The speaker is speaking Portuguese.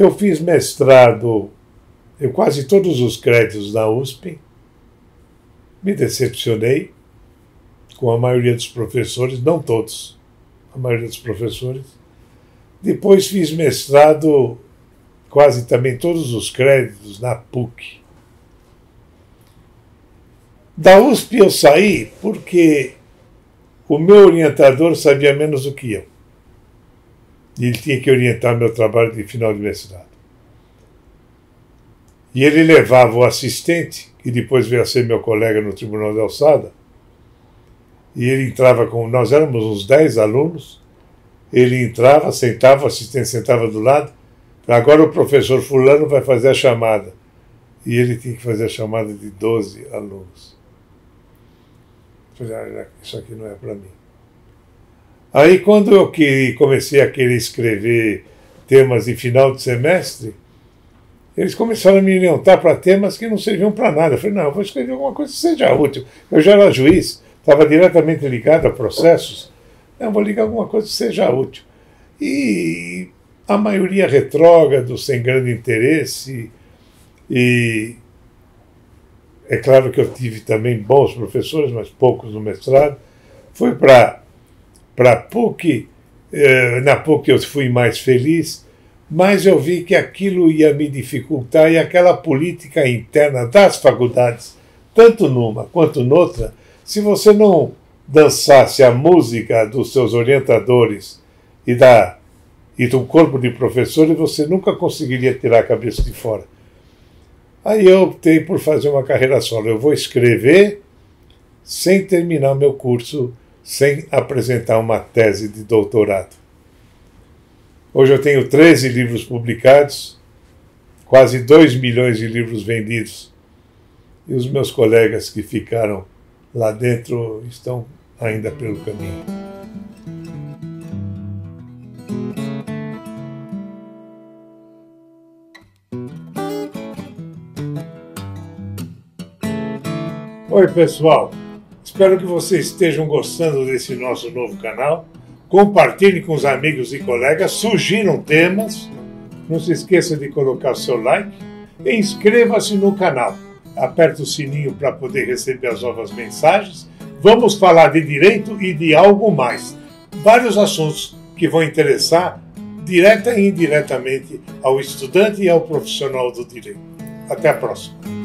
Eu fiz mestrado em quase todos os créditos da USP, me decepcionei com a maioria dos professores, não todos, a maioria dos professores. Depois fiz mestrado quase também todos os créditos na PUC. Da USP eu saí porque o meu orientador sabia menos do que eu. E ele tinha que orientar meu trabalho de final de mestrado. E ele levava o assistente, que depois veio a ser meu colega no Tribunal da Alçada, e ele entrava com... Nós éramos uns 10 alunos, ele entrava, sentava, o assistente sentava do lado, agora o professor fulano vai fazer a chamada. E ele tinha que fazer a chamada de 12 alunos. Eu falei, ah, isso aqui não é para mim. Aí, quando eu comecei a querer escrever temas de final de semestre, eles começaram a me orientar para temas que não serviam para nada. Eu falei, não, eu vou escrever alguma coisa que seja útil. Eu já era juiz, estava diretamente ligado a processos. Não, vou ligar alguma coisa que seja útil. E a maioria retrógrado, sem grande interesse. E é claro que eu tive também bons professores, mas poucos no mestrado. Fui para PUC, na PUC eu fui mais feliz, mas eu vi que aquilo ia me dificultar e aquela política interna das faculdades, tanto numa quanto noutra, se você não dançasse a música dos seus orientadores e do corpo de professores, você nunca conseguiria tirar a cabeça de fora. Aí eu optei por fazer uma carreira solo. Eu vou escrever sem terminar meu curso, sem apresentar uma tese de doutorado. Hoje eu tenho 13 livros publicados, quase 2 milhões de livros vendidos. E os meus colegas que ficaram lá dentro estão ainda pelo caminho. Oi, pessoal! Espero que vocês estejam gostando desse nosso novo canal. Compartilhe com os amigos e colegas, sugiram temas. Não se esqueça de colocar o seu like e inscreva-se no canal. Aperte o sininho para poder receber as novas mensagens. Vamos falar de direito e de algo mais. Vários assuntos que vão interessar direta e indiretamente ao estudante e ao profissional do direito. Até a próxima!